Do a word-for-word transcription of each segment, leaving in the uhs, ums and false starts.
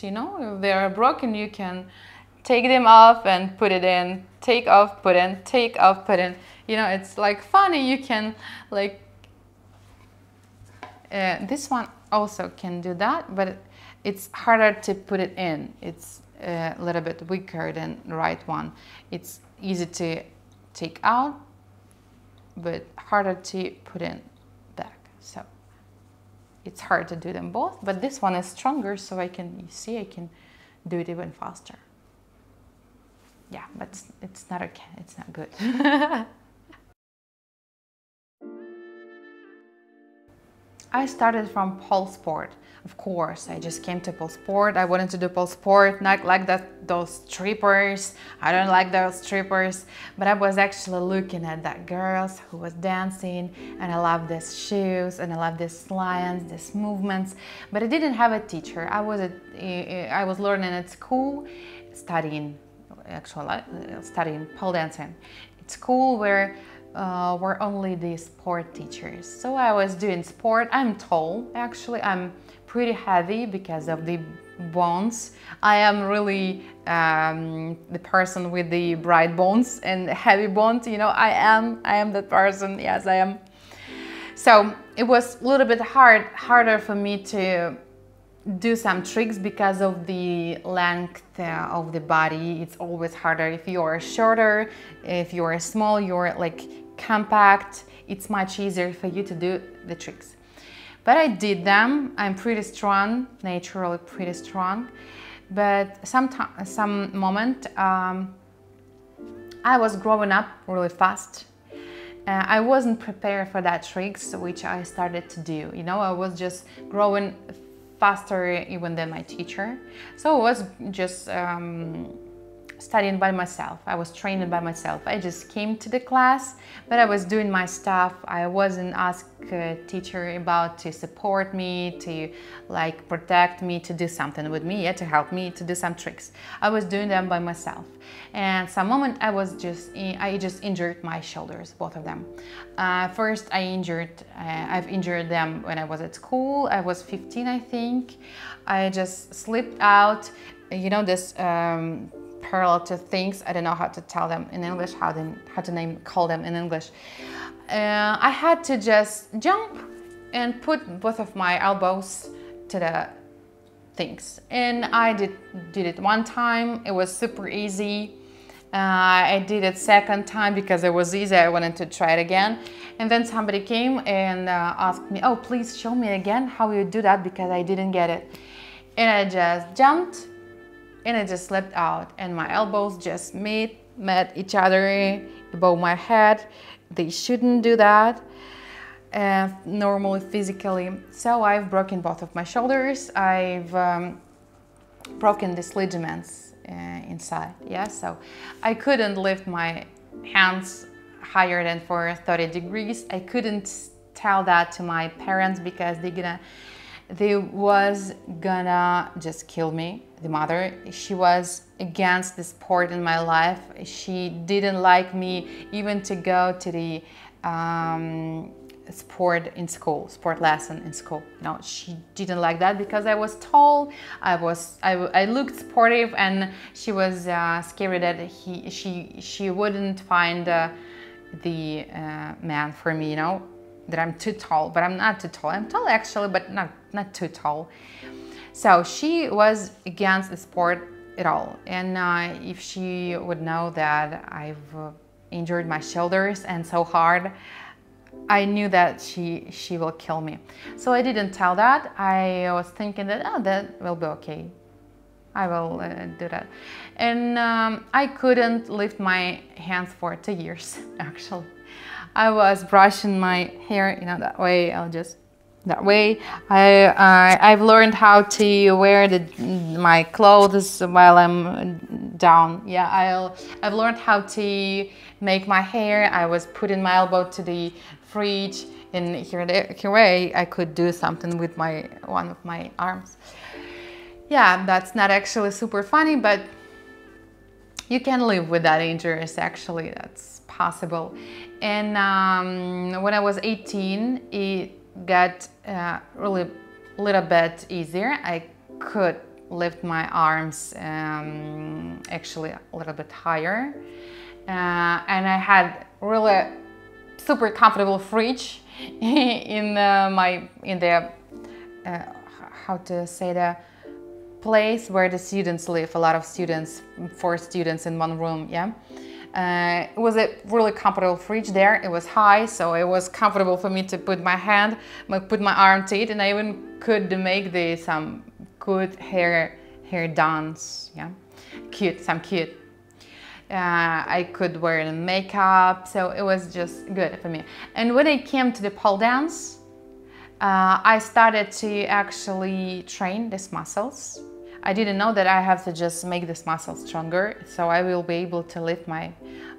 You know, if they are broken, you can take them off and put it in, take off, put in, take off, put in. You know, it's like funny. You can like, uh, this one also can do that, but it's harder to put it in. It's a little bit weaker than the right one. It's easy to take out, but harder to put in back. So it's hard to do them both, but this one is stronger, so I can, you see, I can do it even faster. Yeah, but it's, it's not okay, it's not good. I started from pole sport, of course. I just came to pole sport. I wanted to do pole sport, not like that, those strippers. I don't like those strippers, but I was actually looking at that girls who was dancing, and I love these shoes, and I love these lines, these movements. But I didn't have a teacher. I was at, I was learning at school, studying, actually studying pole dancing at school, where Uh, were only the sport teachers. So I was doing sport. I'm tall, actually. I'm pretty heavy because of the bones. I am really um, the person with the bright bones and heavy bones. You know, I am, I am that person. Yes, I am. So it was a little bit hard, harder for me to do some tricks because of the length uh, of the body. It's always harder if you are shorter, if you are small, you're like compact. It's much easier for you to do the tricks. But I did them. I'm pretty strong, naturally pretty strong. But sometimes, some moment, um, I was growing up really fast. Uh, I wasn't prepared for that tricks, which I started to do. You know, I was just growing faster even than my teacher. So I was just um, studying by myself. I was training by myself. I just came to the class, but I was doing my stuff. I wasn't asking a teacher about to support me, to like protect me, to do something with me, yeah, to help me, to do some tricks. I was doing them by myself. And some moment I was just, I just injured my shoulders, both of them. Uh, first I injured, uh, I've injured them when I was at school. I was fifteen, I think. I just slipped out, you know, this um, parallel to things. I don't know how to tell them in English, how, they, how to name, call them in English. Uh, I had to just jump and put both of my elbows to the things. And I did, did it one time. It was super easy. Uh, I did it second time because it was easy. I wanted to try it again. And then somebody came and uh, asked me, oh, please show me again how you do that because I didn't get it. And I just jumped and I just slipped out and my elbows just met, met each other above my head. They shouldn't do that. Uh, normally physically. So I've broken both of my shoulders. I've um, broken these ligaments uh, inside. Yeah, so I couldn't lift my hands higher than for thirty degrees. I couldn't tell that to my parents because they're gonna, they was gonna just kill me. The mother, she was against the sport in my life. She didn't like me even to go to the um, sport in school, sport lesson in school. No, she didn't like that because I was tall, I was, I, I looked sportive, and she was uh, scared that he, she, she wouldn't find uh, the uh, man for me, you know, that I'm too tall, but I'm not too tall. I'm tall actually, but not, not too tall. So she was against the sport at all. And uh, if she would know that I've uh, injured my shoulders and so hard, I knew that she she will kill me. So I didn't tell that. I was thinking that, oh, that will be okay. I will uh, do that. And um, I couldn't lift my hands for two years, actually. I was brushing my hair, you know, that way. I'll just That way I, uh, I've learned how to wear the, my clothes while I'm down. Yeah, I'll, I've learned how to make my hair. I was putting my elbow to the fridge, and here, here way I could do something with my one of my arms. Yeah, that's not actually super funny, but you can live with that injuries, actually, that's possible. And um, when I was eighteen, it got uh, really a little bit easier. I could lift my arms um, actually a little bit higher. Uh, and I had really super comfortable fridge in uh, my, in the, uh, how to say the place where the students live, a lot of students, four students in one room, yeah. Uh, it was a really comfortable fridge there. It was high, so it was comfortable for me to put my hand, put my arm to it, and I even could make the some good hair hair dance, yeah, cute, some cute. Uh, I could wear the makeup, so it was just good for me. And when I came to the pole dance, uh, I started to actually train these muscles. I didn't know that I have to just make this muscle stronger, so I will be able to lift my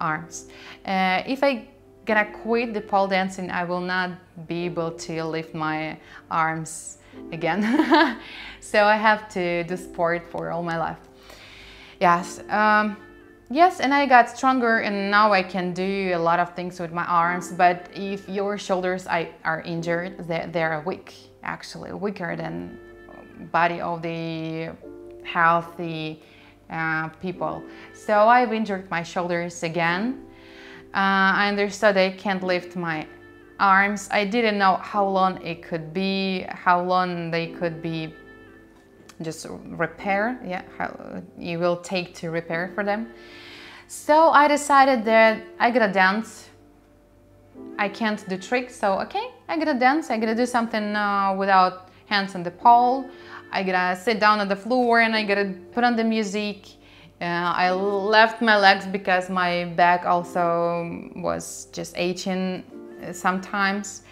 arms. Uh, if I gonna quit the pole dancing, I will not be able to lift my arms again. So I have to do sport for all my life. Yes, um, yes, and I got stronger, and now I can do a lot of things with my arms. But if your shoulders are injured, they're, they're weak, actually, weaker than body of the healthy uh, people. So I've injured my shoulders again. Uh, I understood I can't lift my arms. I didn't know how long it could be, how long they could be just repair. Yeah, how it will take to repair for them. So I decided that I gotta dance. I can't do tricks, so okay, I gotta dance. I gotta do something uh, without hands on the pole. I gotta sit down on the floor and I gotta put on the music. Uh, I left my legs because my back also was just aching sometimes.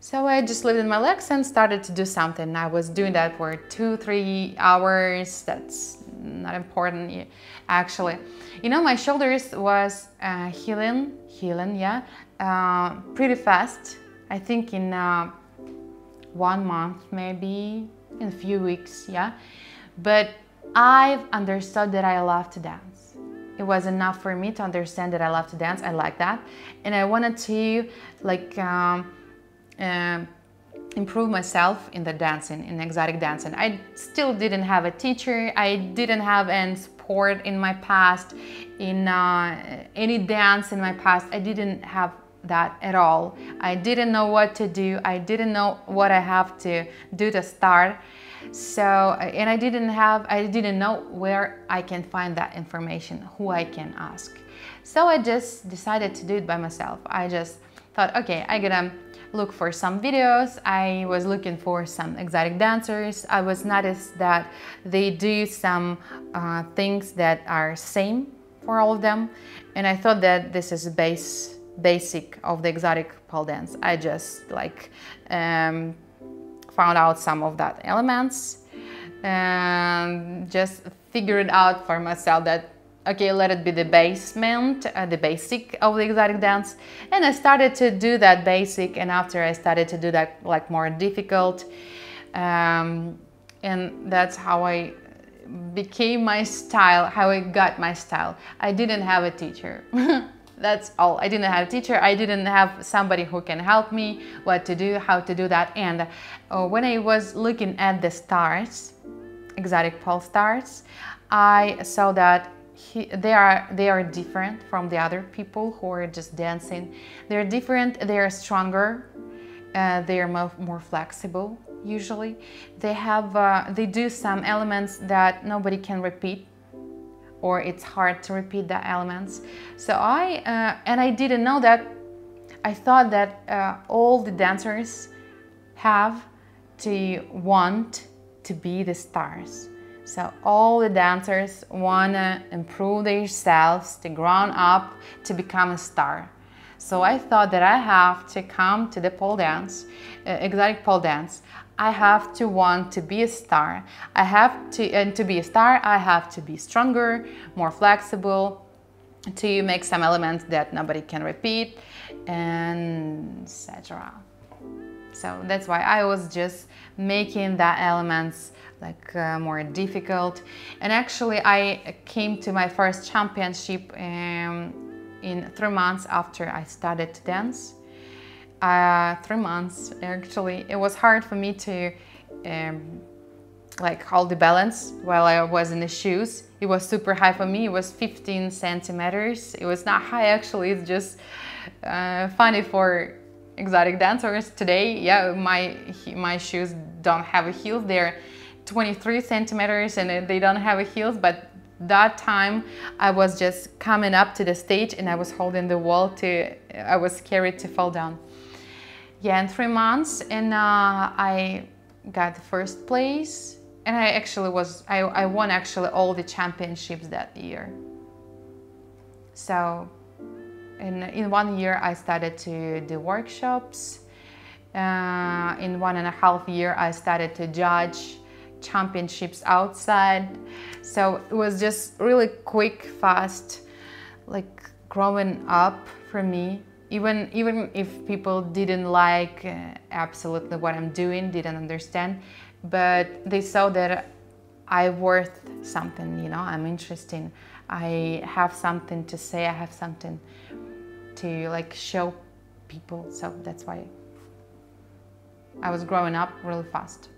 So I just lifted my legs and started to do something. I was doing that for two, three hours. That's not important, actually. You know, my shoulders was uh, healing, healing, yeah, uh, pretty fast. I think in uh, one month, maybe in a few weeks, yeah. But I've understood that I love to dance. It was enough for me to understand that I love to dance. I like that, and I wanted to like um, uh, improve myself in the dancing, in exotic dancing. I still didn't have a teacher. I didn't have any sport in my past, in uh, any dance in my past. I didn't have that at all. I didn't know what to do. I didn't know what I have to do to start. So, and I didn't have, I didn't know where I can find that information, who I can ask. So I just decided to do it by myself. I just thought, okay, I gotta look for some videos. I was looking for some exotic dancers. I was noticed that they do some uh, things that are same for all of them. And I thought that this is base basic of the exotic pole dance. I just like um, found out some of that elements and just figured out for myself that okay, let it be the basement, uh, the basic of the exotic dance. And I started to do that basic, and after I started to do that like more difficult, um, and that's how I became my style, how I got my style. I didn't have a teacher. That's all. I didn't have a teacher. I didn't have somebody who can help me what to do, how to do that. And uh, when I was looking at the stars, exotic pole stars, I saw that he, they are they are different from the other people who are just dancing. They're different. They are stronger. Uh, they are more, more flexible. Usually, they have uh, they do some elements that nobody can repeat, or it's hard to repeat the elements. So I, uh, and I didn't know that, I thought that uh, all the dancers have to want to be the stars. So all the dancers wanna improve themselves, to grow up, to become a star. So I thought that I have to come to the pole dance, uh, exotic pole dance. I have to want to be a star. I have to, and to be a star, I have to be stronger, more flexible, to make some elements that nobody can repeat, and et cetera. So that's why I was just making the elements like uh, more difficult. And actually I came to my first championship um, in three months after I started to dance. Uh, three months actually. It was hard for me to um, like hold the balance while I was in the shoes. It was super high for me. It was fifteen centimeters. It was not high actually. It's just uh, funny for exotic dancers today. Yeah, my my shoes don't have a heels. They're twenty-three centimeters and they don't have a heels. But that time I was just coming up to the stage and I was holding the wall. To I was scared to fall down. Yeah, in three months and uh, I got the first place, and I actually was I, I won actually all the championships that year. So in, in one year I started to do workshops. Uh, in one and a half year I started to judge championships outside. So it was just really quick, fast, like growing up for me. Even, even if people didn't like uh, absolutely what I'm doing, didn't understand, but they saw that I'm worth something, you know, I'm interesting. I have something to say, I have something to like show people. So that's why I was growing up really fast.